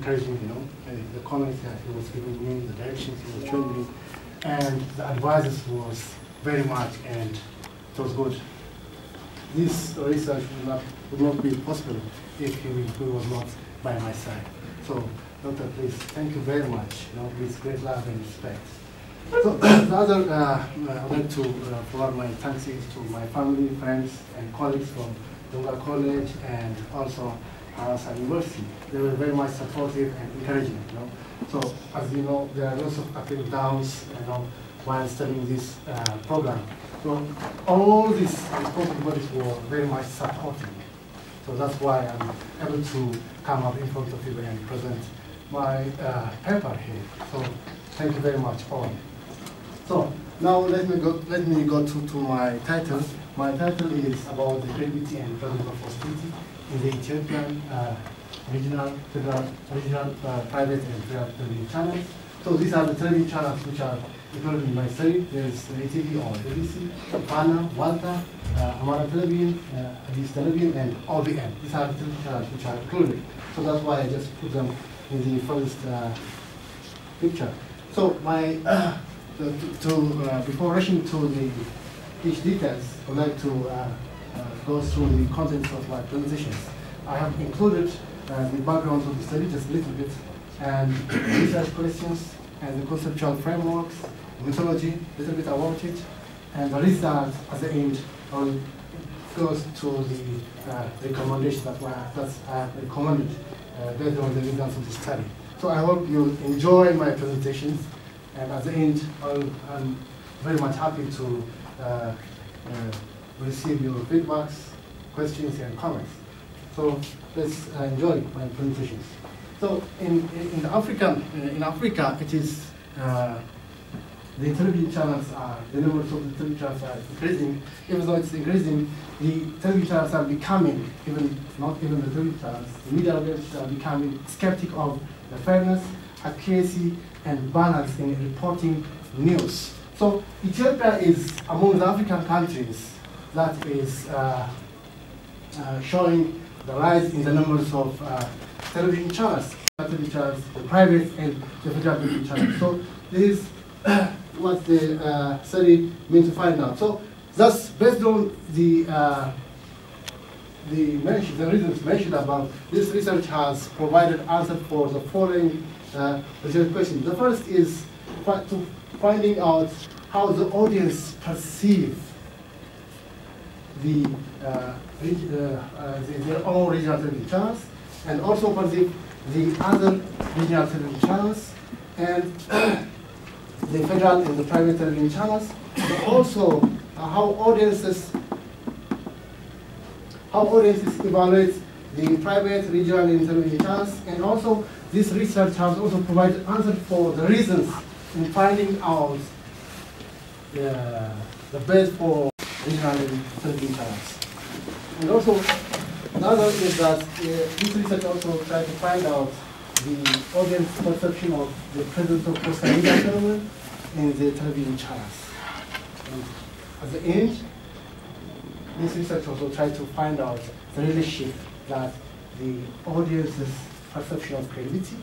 Encouraging, the comments that he was giving me, the directions he was showing me, and the advices was very much, and it was good. This research would not be possible if he was not by my side. So, Doctor, please, thank you very much, with great love and respect. So, the other, I'd like to provide my thanks to my family, friends, and colleagues from Dunga College and also Addis Ababa University. They were very much supportive and encouraging. So, as you know, there are lots of ups and downs while studying this program. So, all these important bodies were very much supportive. So that's why I'm able to come up in front of you and present my paper here. So, thank you very much all. So now let me go to my title. My title is about the gravity and presence of hostility in the Ethiopian regional private and federal television channels. So these are the television channels which are included in my study. There is ATV or ABC, Fana, Walta, Amhara television, Addis television, and OVN. These are the television channels which are included. So that's why I just put them in the first picture. So my before rushing to the each details, I'd like to go through the contents of my presentations. I have included the background of the study just a little bit, and research questions, and the conceptual frameworks, methodology, a little bit about it, and the result at the end goes to the recommendation that I have recommended based on the results of the study. So I hope you enjoy my presentations, and at the end, I'm very much happy to receive your feedbacks, questions, and comments. So let's enjoy my presentations. So in Africa, it is the television channels are the numbers of the television channels are increasing. Even though it's increasing, the television channels are becoming not even the television channels. The media outlets are becoming skeptic of the fairness, accuracy, and balance in reporting news. So Ethiopia is among the African countries that is showing the rise in the numbers of television channels, the private and the federal television channels. So this is what the study meant to find out. So that's based on the reasons mentioned above. This research has provided answers for the following research questions. The first is to finding out how the audience perceive their own regional television channels, and also perceive the other regional television channels, and the federal and the private television channels, but also how audiences evaluate the private, regional, and television channels, and also this research has also provided answers for the reasons in finding out the best for regional and television channels. And also, another is that this research also tried to find out the audience perception of the presence of social media phenomenon in the television channels. And at the end, this research also tried to find out the relationship that the audience's perception of creativity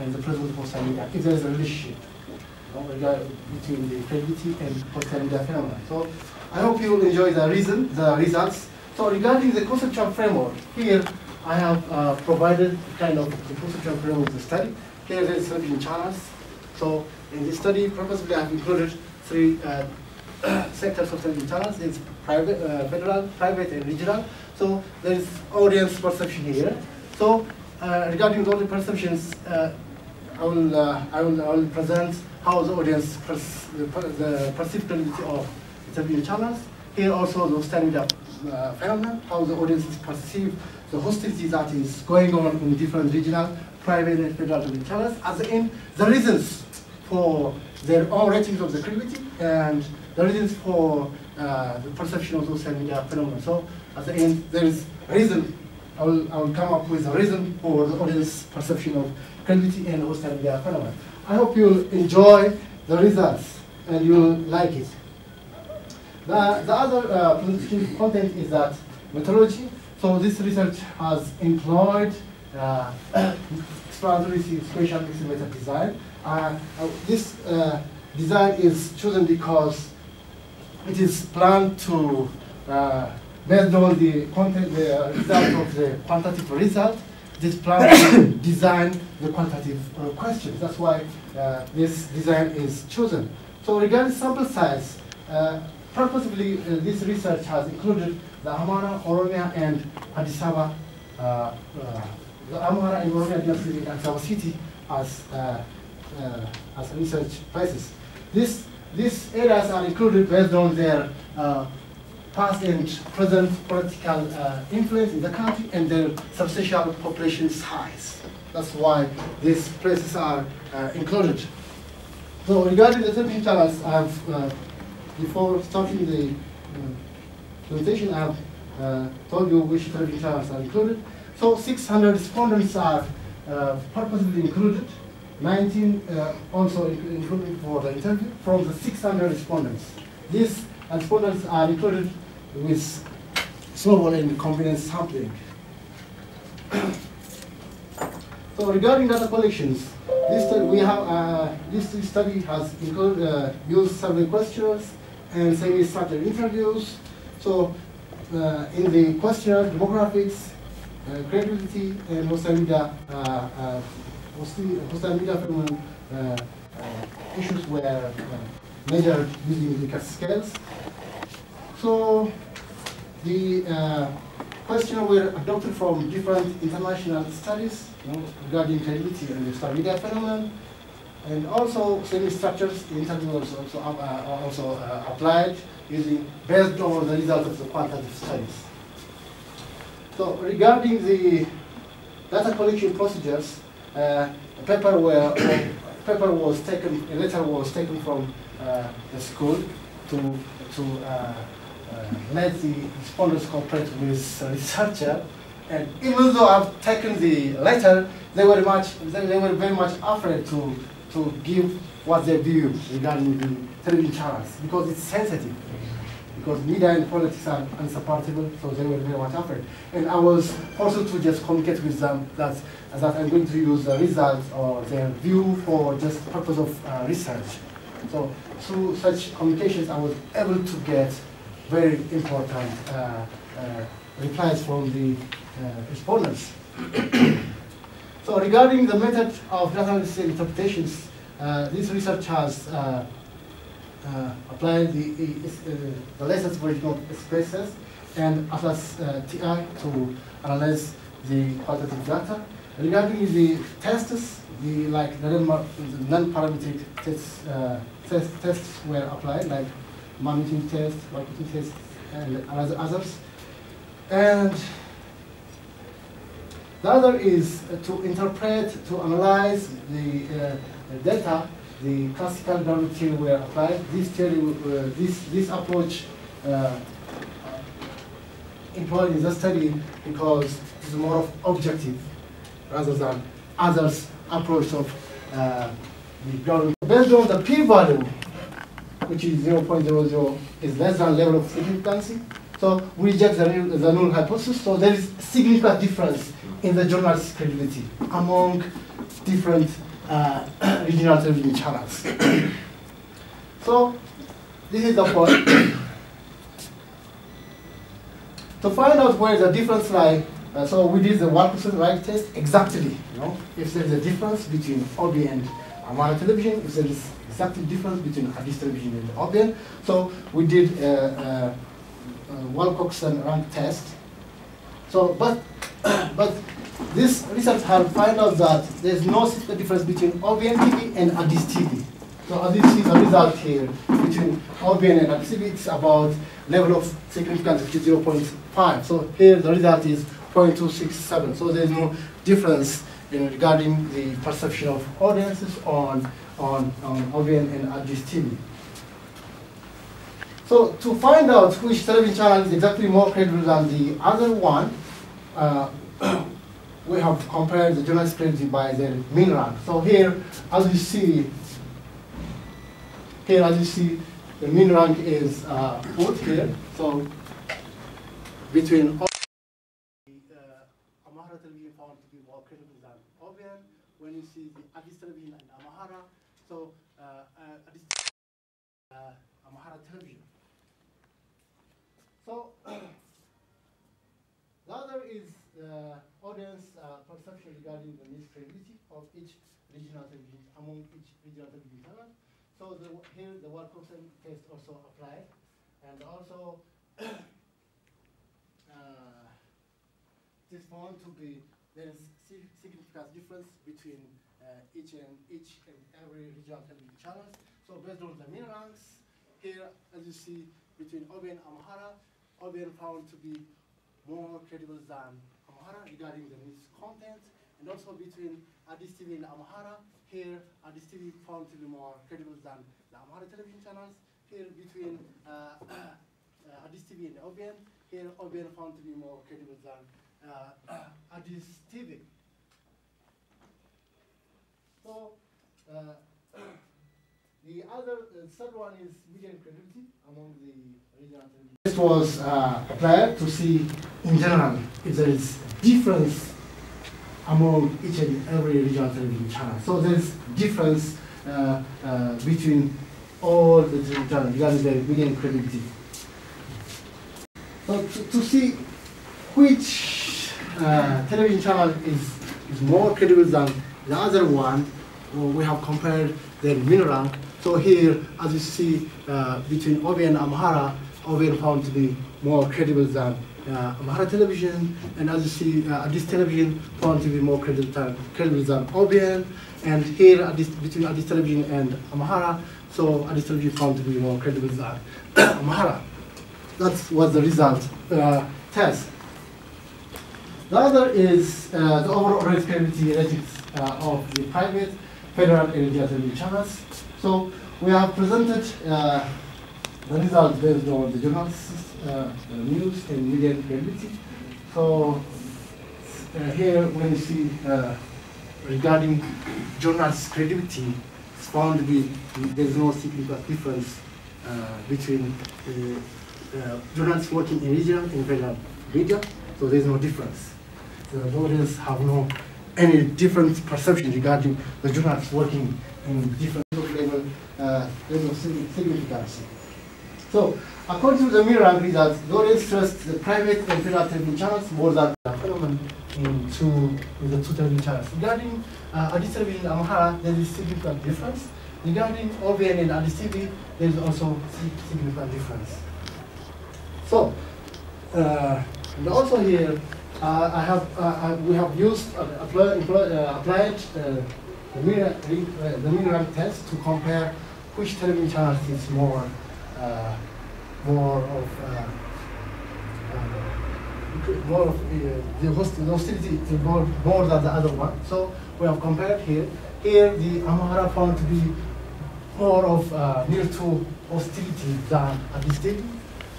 and the presence of social media, if there is a relationship between the creativity and social media phenomenon. So I hope you will enjoy the results. So regarding the conceptual framework, here I have provided kind of the conceptual framework of the study. Here there is television channels. So in this study, purposefully I have included three sectors of television channels. It's private, federal, private, and regional. So there is audience perception here. So regarding the audience perceptions, I will present how the audience perceived credibility of television channels. Here also the stand-up phenomenon, how the audiences perceive the hostility that is going on in different regional, private, and federal television channels. At the end, the reasons for their own ratings of the credibility and the reasons for the perception of social media phenomenon. So at the end, there is reason. I will come up with a reason for the audience perception of credibility and social media phenomenon. I hope you'll enjoy the results and you'll like it. The other content is that methodology. So this research has employed exploratory spatial mixed-method design. This design is chosen because it is planned to based on the content, the result of the quantitative result. It is planned to design the quantitative questions. That's why this design is chosen. So regarding sample size, purposefully this research has included the Amhara, Oromia, and Addis Ababa, the Amhara and Oromia University and Addis Ababa City as research places. These areas are included based on their past and present political influence in the country and their substantial population size. That's why these places are included. So regarding the temperature, as I've, before starting the presentation, I've told you which temperature are included. So 600 respondents are purposely included, 19 also included for the interview from the 600 respondents. These respondents are included with snowball and confidence sampling. So regarding data collections, this study has included used survey questionnaires and semi-structured interviews. So in the questionnaire, demographics, credibility, and hostile media phenomenon issues were measured using the scales. So the questions were adopted from different international studies regarding credibility and the media phenomenon, and also semi-structures interviews also applied using based on the results of the quantitative studies. So regarding the data collection procedures, a letter was taken from the school to let the respondents cooperate with the researcher, and even though I've taken the letter, they were very much afraid to give what they view regarding the television channels because it's sensitive, because media and politics are inseparable, so they were very much afraid. And I was forced to just communicate with them that I'm going to use the results or their view for just purpose of research. So through such communications, I was able to get very important replies from the respondents. So regarding the method of data analysis and interpretations, this research has applied the lessons for regional spaces and Atlas TI to analyze the qualitative data. Regarding the tests, the non-parametric tests, tests were applied, like magnitude test, longitude test, and others. And the other is to interpret, to analyze the data. The classical Darwin theory were applied. This approach employed in the study because it's more of objective rather than others' approach of the Darwin. Based on the p-value, which is 0.00, is less than level of significance. So we reject the null hypothesis. So there is significant difference in the journalist's credibility among different regional television channels. So this is the point. To find out where the difference lies, so we did the 1% right test exactly. If there is a difference between OBN and Amhara television, if there is exactly difference between Addis television and OBN. So we did Wilcoxon rank test. So, but this research has found out that there is no difference between OVN-TV and Addis TV. So this is the result here between OVN and Addis TV. It's about level of significance, which is 0.5. So here the result is 0.267. So there is no difference in regarding the perception of audiences on OVN and Addis TV. So to find out which television channel is exactly more credible than the other one, we have compared the journalist credibility by their mean rank. So here as you see, the mean rank is put here. So between Amhara television found to be more credible than OBN, when you see the Addis television and Amhara. So Addis Amhara television. So the other is audience perception regarding the mainstreamity of each regional television among each regional television channel. So here the Wilcoxon test also applies, and also this found to be there is significant difference between each and every regional television channels. So based on the mean ranks, here as you see between OBN and Amhara, OBN found to be more credible than Amhara regarding the news content, and also between Addis TV and Amhara, here Addis TV found to be more credible than the Amhara television channels. Here between Addis TV and OBN, here OBN found to be more credible than Addis TV. So the other third one is media credibility among the regional television. This was applied to see in general if there is difference among each and every regional television channel. So there's difference between all the television channels regarding the media credibility. So to see which television channel is more credible than the other one, we have compared their mean rank. So here, as you see, between OVN and Amhara, OVN found to be more credible than Amhara television, and as you see, Addis television found to be more credible than OBN, and here between Addis television and Amhara, so Addis television found to be more credible than Amhara. That was the result test. The other is the overall credibility ratings of the private, federal, and regional television channels. So we have presented the results based on the journalists, news, and media credibility. So here, when you see regarding journalists' credibility, it's found to be there's no significant difference between journalists working in regional and federal media. So there's no difference. The audience have no any different perception regarding the journalists working in different level of significance. So, according to the mean rank results, the audience trusts the private and federal television channels more than the phenomenon in the two television channels. Regarding Addis television and Amhara, there is significant difference. Regarding OVN and Addis TV, there is also significant difference. So, and also here, we have used applied the mean rank test to compare which television channel is more than the other one. So we have compared here. Here the Amhara found to be more of near to hostility than Addis TV.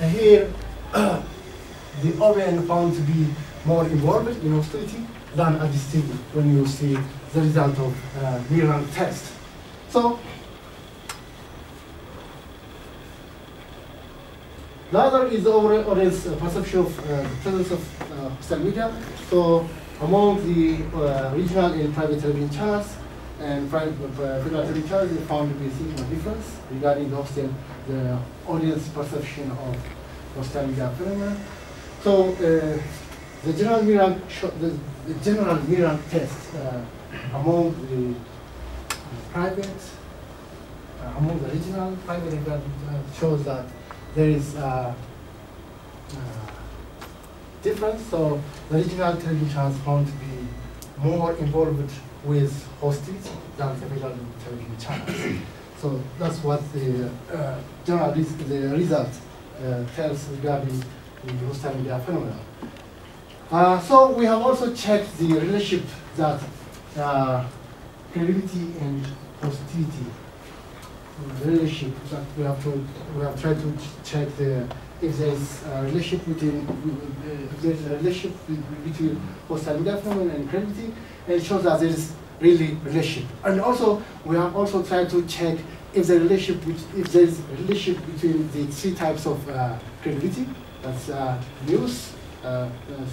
And here the OVN found to be more involved in hostility than Addis TV when you see the result of mean rank test. So the other is the overall audience perception of the presence of hostile media. So among the regional and private television channels and federal television channels, we found to be a significant difference regarding the audience perception of hostile media phenomenon. So the general mean rank test among the private, among the regional, private shows that there is a difference. So the regional television channels found to be more involved with hostility than the federal television channels. So that's what the general result tells regarding the hostile media phenomenon. So we have also checked the relationship that credibility and hostility relationship that we have tried to check if there is a relationship between hostile media phenomenon and credibility, and it shows that there is really relationship. And also we have also tried to check if the relationship if there is relationship between the three types of credibility, that's news,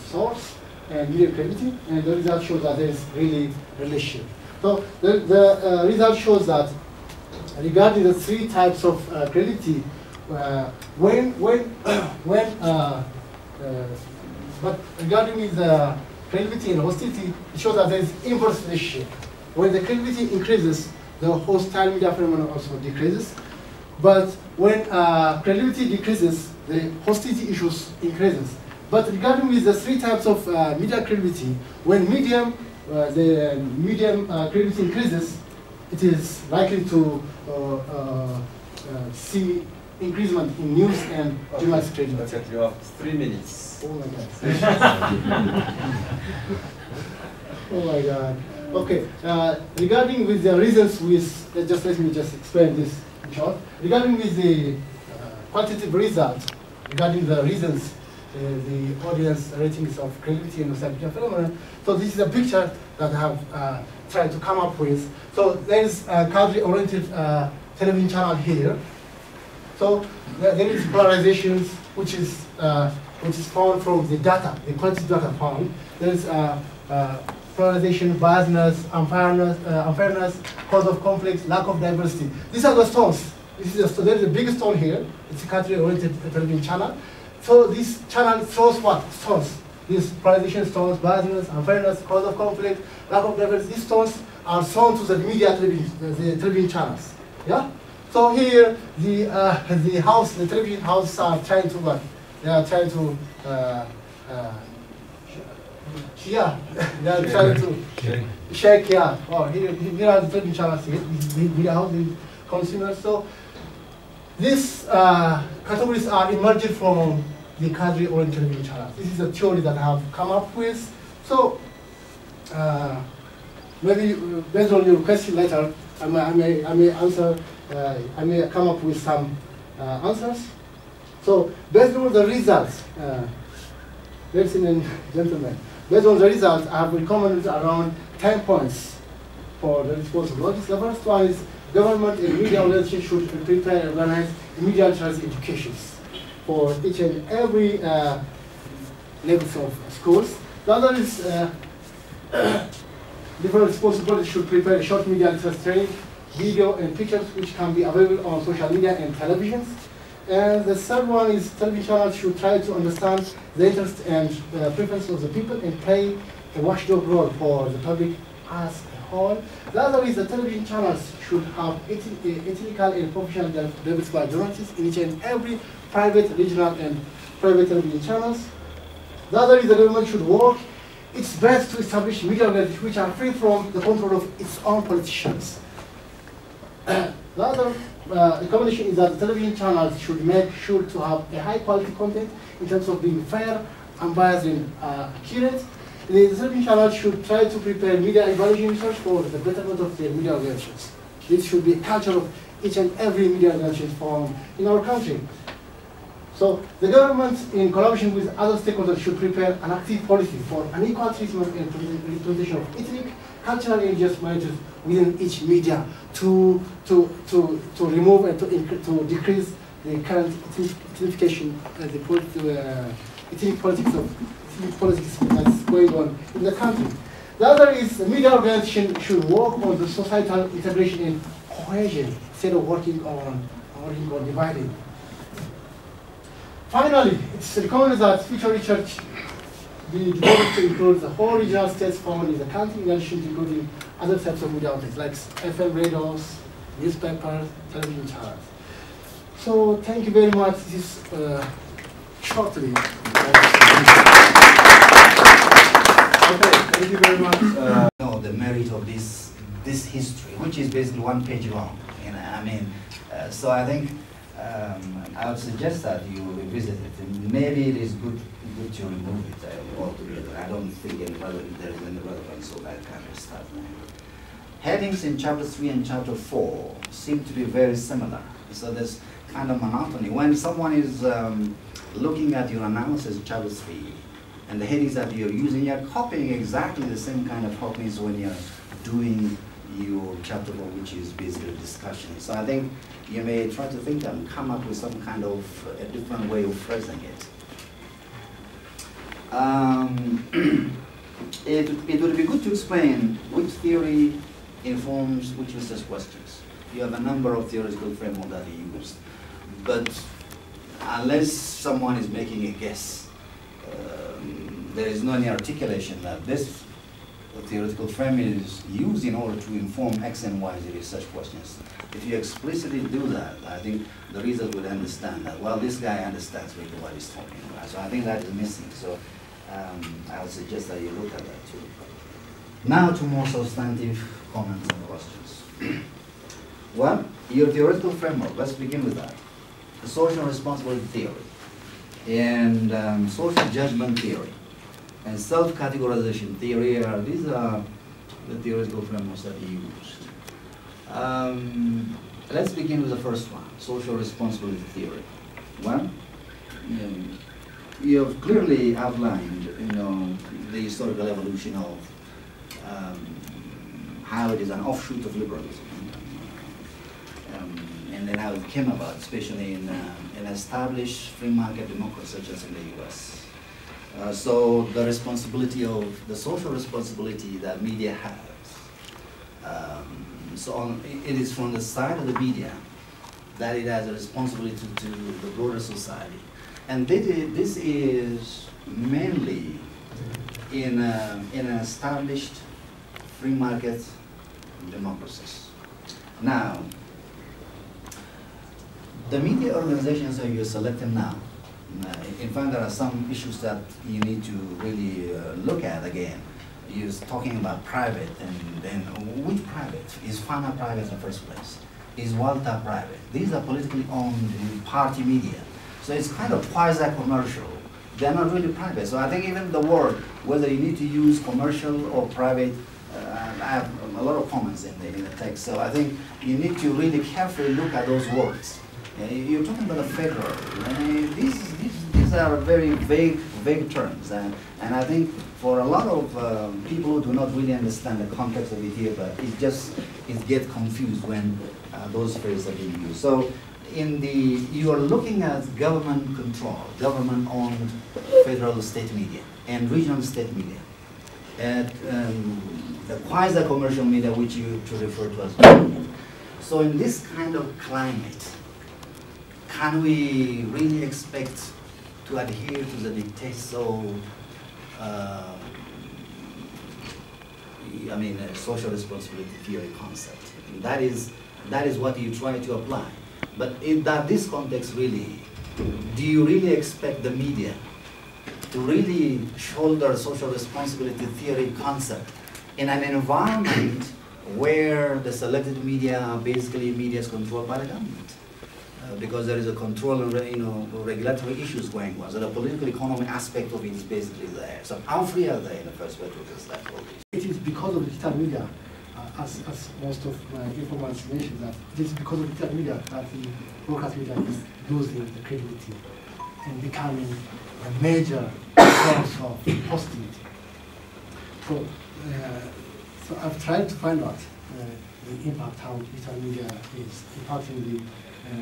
source, and media credibility, and the result shows that there is really relationship. So the result shows that regarding the three types of credit, but regarding the credit and hostility, it shows that there is inverse relationship. When the credit increases, the hostile media phenomenon also decreases. But when credibility decreases, the hostility issues increases. But regarding with the three types of media credibility, when the medium credibility increases, it is likely to see increasement in news and journalist credibility. Okay, you have 3 minutes. Oh my God. Oh my God. Okay. Regarding with the reasons, with just let me just explain this. Short. Regarding with the quantitative result, regarding the reasons, the audience ratings of credibility and nostalgia phenomenon. So this is a picture that I have tried to come up with. So there is a country-oriented television channel here. So there is polarizations, which is found from the data, the quantitative data found. There is polarization, biasness, unfairness, cause of conflicts, lack of diversity. These are the stones. So there is a big stone here. It's a country-oriented television channel. So this channel throws what? Stones. These polarization stones, biasness, unfairness, cause of conflict, lack of diversity. These stones are thrown to the media television, the television channels. Yeah. So here the television houses are trying to work. They are trying to. Yeah, they are trying to shake, yeah. Oh, here are the trading channels here. We are the consumers. So these categories are emerging from the cadre-oriented television channels. This is a theory that I have come up with. So maybe based on your question later, I may answer. I may come up with some answers. So based on the results, ladies and gentlemen. Based on the results, I have recommended around 10 points for the responsible. The first one is government and media organizations should prepare and organize media literacy educations for each and every levels of schools. The other is different responsibilities should prepare a short media literacy training, video and pictures which can be available on social media and televisions. And the third one is television channels should try to understand the interests and preferences of the people and play a watchdog role for the public as a whole. The other is the television channels should have ethical and professional diversified journalists in each and every private, regional, and private television channels. The other is the government should work its best to establish media organizations which are free from the control of its own politicians. The other recommendation is that the television channels should make sure to have a high quality content in terms of being fair, unbiased, and accurate. The television channels should try to prepare media evaluation research for the betterment of their media organizations. This should be a culture of each and every media organization formed in our country. So the government, in collaboration with other stakeholders, should prepare an active policy for unequal treatment and representation of ethnic, cultural and religious minorities within each media to remove and to decrease the current ethnification and the ethnic politics that's going on in the country. The other is media organization should work on the societal integration and cohesion instead of working on dividing. Finally, it's recommended that future research be devoted to include the whole regional states found in the country, in addition to including other types of media outlets like FM radios, newspapers, television channels. So thank you very much. This is shortly. Okay, thank you very much. No, the merit of this history, which is basically 1 page long. You know, I mean, so I think. I would suggest that you revisit it. And maybe it is good to remove it altogether. I don't think there is any relevance of that kind of stuff. Headings in Chapter 3 and Chapter 4 seem to be very similar. So there's kind of monotony. When someone is looking at your analysis in Chapter 3, and the headings that you're using, you're copying exactly the same kind of copies when you're doing your chapter 1, which is basically discussion. So I think you may try to think and come up with some kind of a different way of phrasing it. It would be good to explain which theory informs which research questions. You have a number of theoretical frameworks that are used, but unless someone is making a guess, there is no any articulation that this theoretical framework is used in order to inform X and Y research questions. If you explicitly do that, I think the reader would understand that, well, this guy understands really what he's talking about. So I think that is missing. So I would suggest that you look at that too. Now to more substantive comments and questions. Well, your theoretical framework, let's begin with that. The social responsibility theory and social judgment theory and self-categorization theory, these are the theoretical frameworks that you used. Let's begin with the first one, social responsibility theory. Well, you have clearly outlined, the historical evolution of how it is an offshoot of liberalism, and then how it came about, especially in an established free market democracy such as in the US. So the responsibility of the social responsibility that media has, it is from the side of the media that it has a responsibility to the broader society. And this is mainly in an established free market democracies. Now, the media organizations that you select them now, in fact, there are some issues that you need to really look at again. You're talking about private, and then which private? Is Fana private in the first place? Is Walta private? These are politically owned party media. So it's kind of quasi-commercial. They're not really private. So I think even the word, whether you need to use commercial or private, I have a lot of comments in the text. So I think you need to really carefully look at those words. You're talking about a federal. These are very vague terms, and I think for a lot of people who do not really understand the context of Ethiopia, it gets confused when those phrases are being used. So, you are looking at government control, government-owned federal state media and regional state media, and the quasi-commercial media, which you to refer to as media. So, in this kind of climate, can we really expect to adhere to the dictates of, social responsibility theory concept? And that is what you try to apply. But in this context, really, do you really expect the media to really shoulder social responsibility theory concept in an environment where the selected media are basically media is controlled by the government? Because there is a control and regulatory issues going on. So the political economy aspect of it is basically there. So how free are they in the perspective of this level? It is because of digital media, as most of my informants mentioned, that it is because of digital media that the broadcast media is losing the credibility and becoming a major source of hostility. So I've tried to find out the impact how digital media is impacting the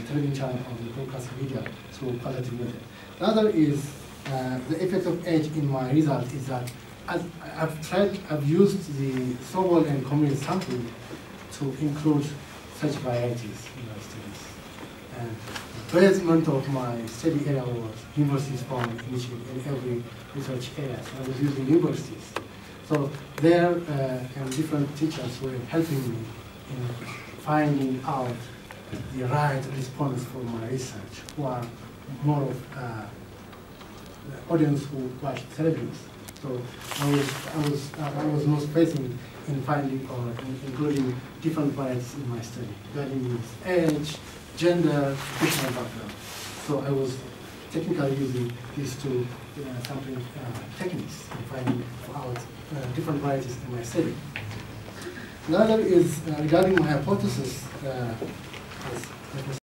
television channel or the broadcast media through qualitative media. The other is the effect of age in my result is that I've used the Sobol and community sampling to include such varieties in my studies. And the placement of my study area was universities found in every research area. So I was using universities. So there and different teachers were helping me in finding out the right response for my research, who are more of the audience who watch television. So I was most present in finding or including different varieties in my study, regarding age, gender, cultural background. So I was technically using these two sampling techniques in finding out different varieties in my study. Another is regarding my hypothesis. Yes.